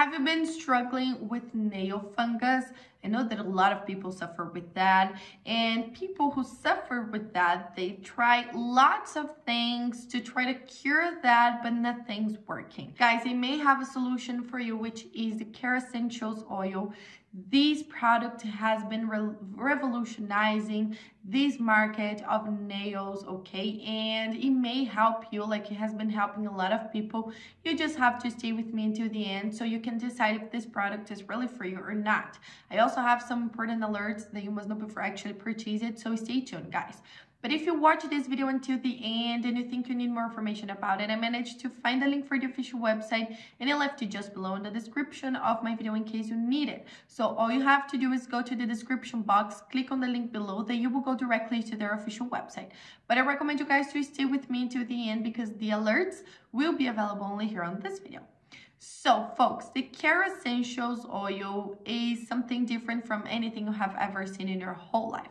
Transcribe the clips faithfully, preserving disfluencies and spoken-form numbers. Have you been struggling with nail fungus? I know that a lot of people suffer with that, and people who suffer with that, they try lots of things to try to cure that, but nothing's working. Guys, I may have a solution for you, which is the Kerassentials oil. This product has been re revolutionizing this market of nails, okay? And it may help you like it has been helping a lot of people. You just have to stay with me until the end so you can decide if this product is really for you or not. I also have some important alerts that you must know before I actually purchase it, so stay tuned, guys. But if you watch this video until the end and you think you need more information about it, I managed to find a link for the official website and I left it just below in the description of my video in case you need it. So all you have to do is go to the description box, click on the link below, then you will go directly to their official website. But I recommend you guys to stay with me until the end because the alerts will be available only here on this video. So folks, the Kerassentials oil is something different from anything you have ever seen in your whole life.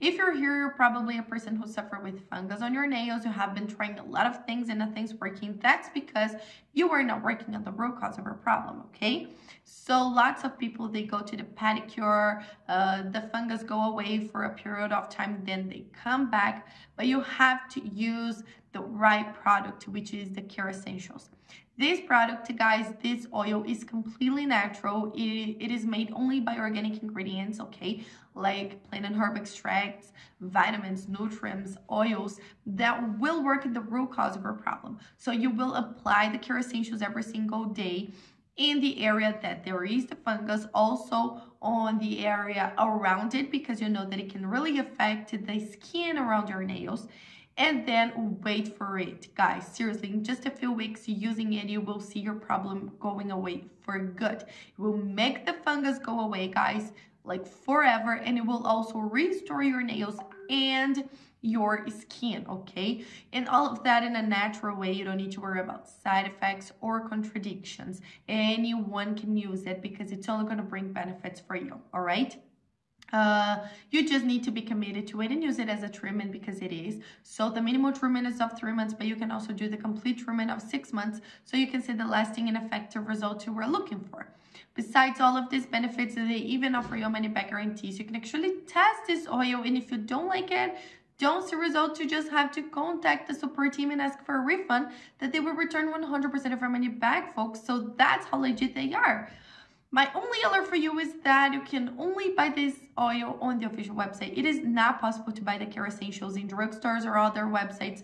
If you're here, you're probably a person who suffers with fungus on your nails. You have been trying a lot of things and nothing's working. That's because you are not working on the root cause of your problem, okay? So lots of people, they go to the pedicure, uh, the fungus go away for a period of time, then they come back. But you have to use the right product, which is the Kerassentials. This product, guys, this oil is completely natural. It, it is made only by organic ingredients, okay? Like plant and herb extracts, vitamins, nutrients, oils that will work at the root cause of your problem. So you will apply the Kerassentials every single day in the area that there is the fungus, also on the area around it, because you know that it can really affect the skin around your nails. And then wait for it, guys. Seriously, in just a few weeks using it, you will see your problem going away for good. It will make the fungus go away, guys, like forever, and it will also restore your nails and your skin, okay? And all of that in a natural way. You don't need to worry about side effects or contradictions. Anyone can use it because it's only gonna bring benefits for you, all right? Uh, you just need to be committed to it and use it as a treatment because it is. So the minimal treatment is of three months, but you can also do the complete treatment of six months so you can see the lasting and effective results you were looking for. Besides all of these benefits, they even offer you money back guarantees. You can actually test this oil, and if you don't like it, don't see results, you just have to contact the support team and ask for a refund that they will return one hundred percent of your money back, folks. So that's how legit they are. My only alert for you is that you can only buy this oil on the official website. It is not possible to buy the Kerassentials in drugstores or other websites,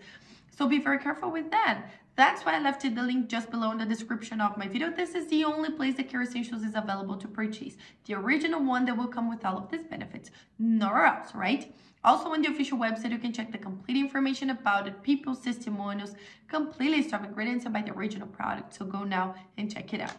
so be very careful with that. That's why I left the link just below in the description of my video. This is the only place that Kerassentials is available to purchase. The original one that will come with all of these benefits. Nowhere else, right? Also on the official website, you can check the complete information about it, people's testimonials, complete list of ingredients, and buy the original product. So go now and check it out.